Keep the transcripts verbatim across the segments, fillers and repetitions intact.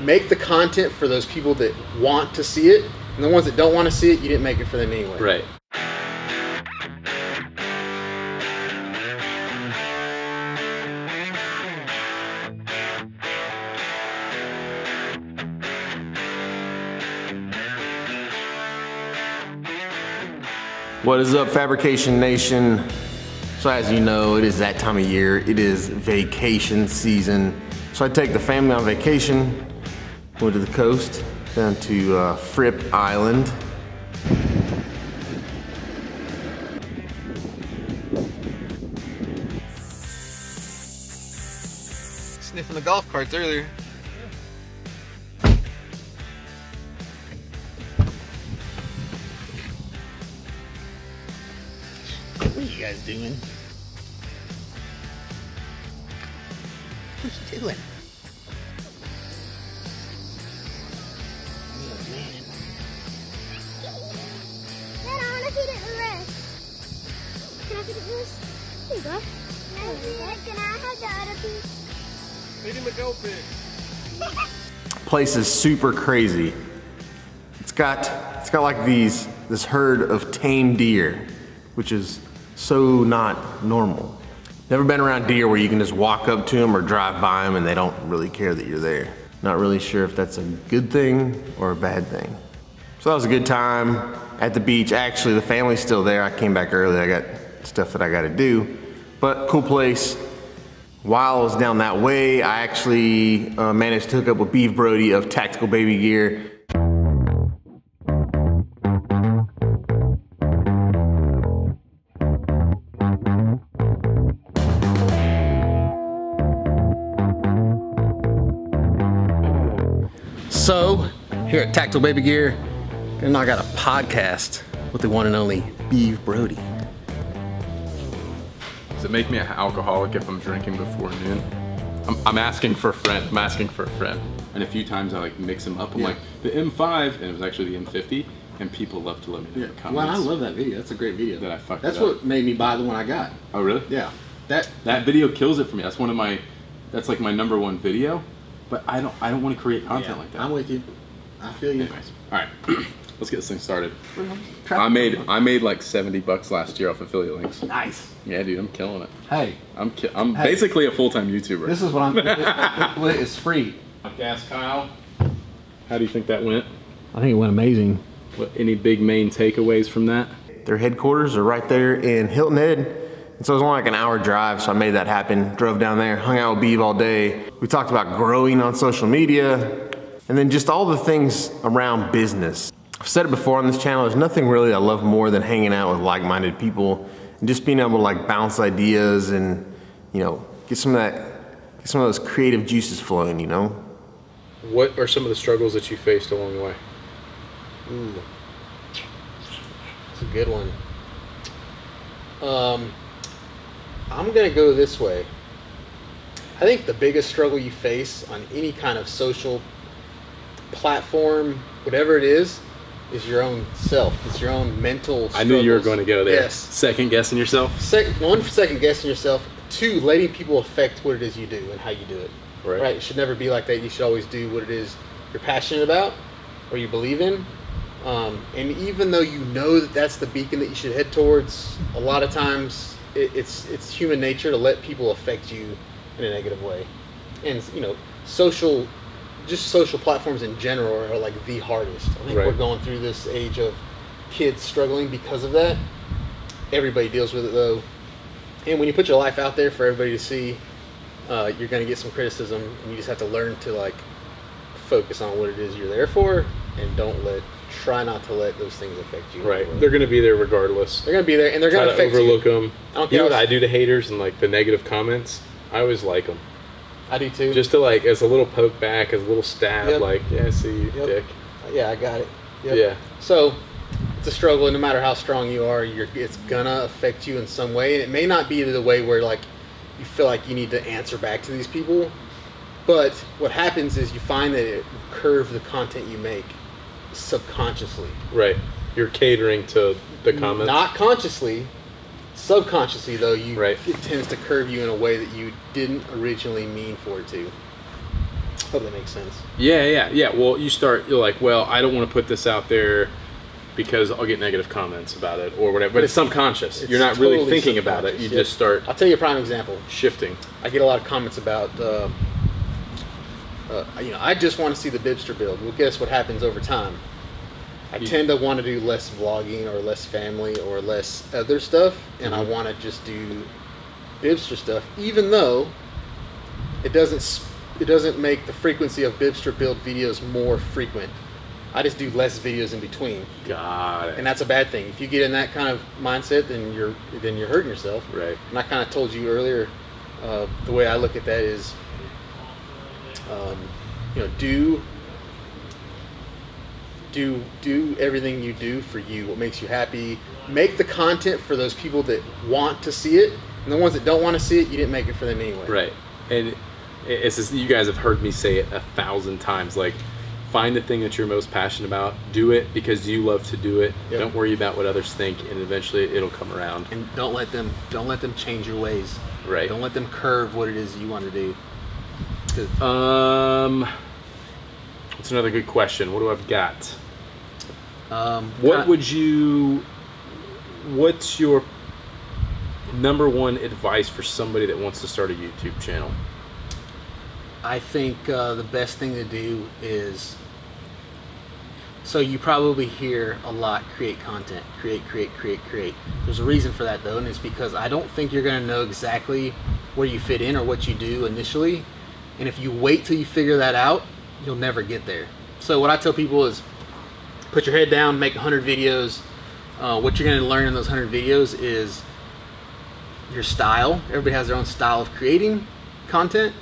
make the content for those people that want to see it, and the ones that don't want to see it, you didn't make it for them anyway. Right. What is up, Fabrication Nation? So as you know, it is that time of year. It is vacation season. So I take the family on vacation, went to the coast, down to uh, Fripp Island. Sniffing the golf carts earlier. What are you guys doing? What are you doing? Oh, man. Dad, I want to see the rest. Can I see the rest? Here you go. Can I see it? Can I have the other piece? Feed him a goat pig. Place is super crazy. It's got, it's got like these, this herd of tame deer, which is so not normal. Never been around deer where you can just walk up to them or drive by them and they don't really care that you're there. Not really sure if that's a good thing or a bad thing. So that was a good time at the beach. Actually, the family's still there. I came back early. I got stuff that I gotta do, but cool place. While I was down that way, I actually uh, managed to hook up with Beav Brodie of Tactical Baby Gear. So, here at Tactical Baby Gear, and I got a podcast with the one and only Beav Brodie. Does it make me an alcoholic if I'm drinking before noon? I'm, I'm asking for a friend, I'm asking for a friend. And a few times I like mix them up, I'm yeah. like, the M five, and it was actually the M fifty, and people love to let me know yeah. in the comments. Well, I love that video, that's a great video. That I fucked That's what up. made me buy the one I got. Oh really? Yeah. That, that video kills it for me, that's one of my, that's like my number one video. But I don't I don't want to create content yeah, like that. I'm with you. I feel you. Anyways, all right, let's get this thing started. I made I made like seventy bucks last year off affiliate links. Nice. Yeah, dude, I'm killing it. Hey, I'm ki I'm hey. basically a full-time YouTuber. This is what I'm. It, it, it's free. I've asked Kyle. How do you think that went? I think it went amazing. What, any big main takeaways from that? Their headquarters are right there in Hilton Head. And so it was only like an hour drive, so I made that happen. Drove down there, hung out with Beav all day. We talked about growing on social media, and then just all the things around business. I've said it before on this channel, there's nothing really I love more than hanging out with like-minded people and just being able to like bounce ideas and, you know, get some of that, get some of those creative juices flowing, you know? What are some of the struggles that you faced along the way? Ooh, that's a good one. Um, I'm gonna go this way. I think the biggest struggle you face on any kind of social platform, whatever it is, is your own self. It's your own mental struggles. I knew you were going to go there. Yes. Second guessing yourself? Sec one, second guessing yourself. Two, letting people affect what it is you do and how you do it. Right. Right? It should never be like that. You should always do what it is you're passionate about or you believe in. Um, and even though you know that that's the beacon that you should head towards, a lot of times It, it's it's human nature to let people affect you in a negative way, and you know, social, just social platforms in general are like the hardest. I think right. we're going through this age of kids struggling because of that. Everybody deals with it though, and when you put your life out there for everybody to see, uh, you're going to get some criticism, and you just have to learn to like focus on what it is you're there for, and don't let. Try not to let those things affect you. Right, they're going to be there regardless. They're going to be there, and they're going to affect you. Try to overlook them. I don't care. You know what I do to haters and like the negative comments? I always like them. I do too. Just to like, as a little poke back, as a little stab, yep. like, yeah, I see you, yep. dick. Yeah, I got it. Yep. Yeah. So it's a struggle, and no matter how strong you are, you're, it's gonna affect you in some way, and it may not be the way where like you feel like you need to answer back to these people, but what happens is you find that it curves the content you make. Subconsciously. Right. You're catering to the comments. Not consciously. Subconsciously, though, you right. it tends to curve you in a way that you didn't originally mean for it to. Hope that makes sense. Yeah, yeah, yeah. Well, you start, you're like, well, I don't want to put this out there because I'll get negative comments about it or whatever. But it's subconscious. It's you're not totally really thinking about it. You yeah. just start. I'll tell you a prime example. Shifting. I get a lot of comments about, uh, uh, you know, I just want to see the Bibster build. Well, guess what happens over time? I you, tend to want to do less vlogging or less family or less other stuff, and mm-hmm. I want to just do Bibster stuff, even though it doesn't it doesn't make the frequency of Bibster build videos more frequent. I just do less videos in between. Got it. And that's a bad thing. If you get in that kind of mindset, then you're then you're hurting yourself. Right. And I kind of told you earlier, uh, the way I look at that is, um, you know, do. Do do everything you do for you, what makes you happy. Make the content for those people that want to see it, and the ones that don't want to see it, you didn't make it for them anyway. Right, and it's just, you guys have heard me say it a thousand times. Like, find the thing that you're most passionate about. Do it because you love to do it. Yep. Don't worry about what others think, and eventually it'll come around. And don't let them don't let them change your ways. Right. Don't let them curve what it is you want to do. 'Cause um. That's another good question. What do I've got? Um, what would you, what's your number one advice for somebody that wants to start a YouTube channel? I think uh, the best thing to do is, so you probably hear a lot, create content, create, create, create, create. There's a reason for that though, and it's because I don't think you're gonna know exactly where you fit in or what you do initially. And if you wait till you figure that out, you'll never get there. So what I tell people is, put your head down, make one hundred videos. Uh, what you're gonna learn in those one hundred videos is your style. Everybody has their own style of creating content.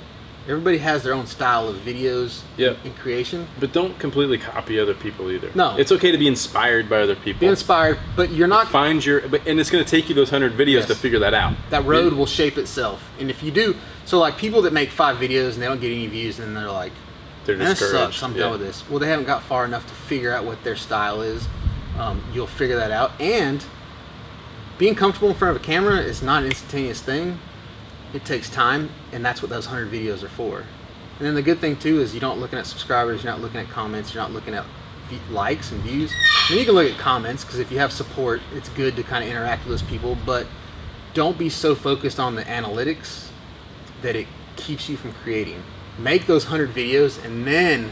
Everybody has their own style of videos yep. and creation. But don't completely copy other people either. No. It's okay to be inspired by other people. Be inspired, but you're not- Find your, but, and it's gonna take you those one hundred videos yes. to figure that out. That road yeah. will shape itself. And if you do, so like people that make five videos and they don't get any views and they're like, that sucks, I'm yeah. done with this. Well, they haven't got far enough to figure out what their style is. Um, you'll figure that out. And being comfortable in front of a camera is not an instantaneous thing. It takes time, and that's what those one hundred videos are for. And then the good thing, too, is you're not looking at subscribers, you're not looking at comments, you're not looking at likes and views. I mean, you can look at comments, because if you have support, it's good to kind of interact with those people, but don't be so focused on the analytics that it keeps you from creating. Make those one hundred videos and then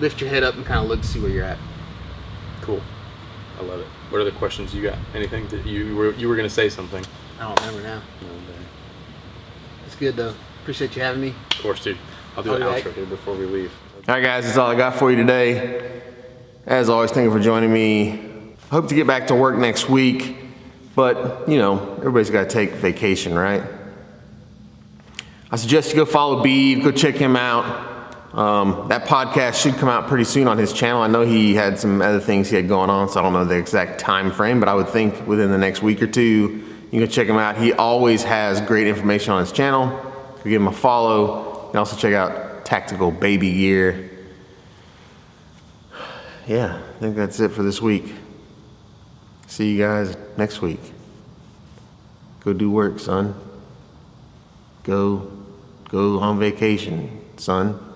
lift your head up and kind of look, see where you're at. Cool. I love it. What other questions you got? Anything that you were, you were going to say something? I don't remember now. It's good though. Appreciate you having me. Of course, dude. I'll do I'll an outro back. here before we leave. All right, guys. That's all I got for you today. As always, thank you for joining me. I hope to get back to work next week, but you know, everybody's got to take vacation, right? I suggest you go follow Beav, go check him out. Um, that podcast should come out pretty soon on his channel. I know he had some other things he had going on, so I don't know the exact time frame, but I would think within the next week or two, you can check him out. He always has great information on his channel. Go give him a follow. And also check out Tactical Baby Gear. Yeah, I think that's it for this week. See you guys next week. Go do work, son. Go. Go on vacation, son.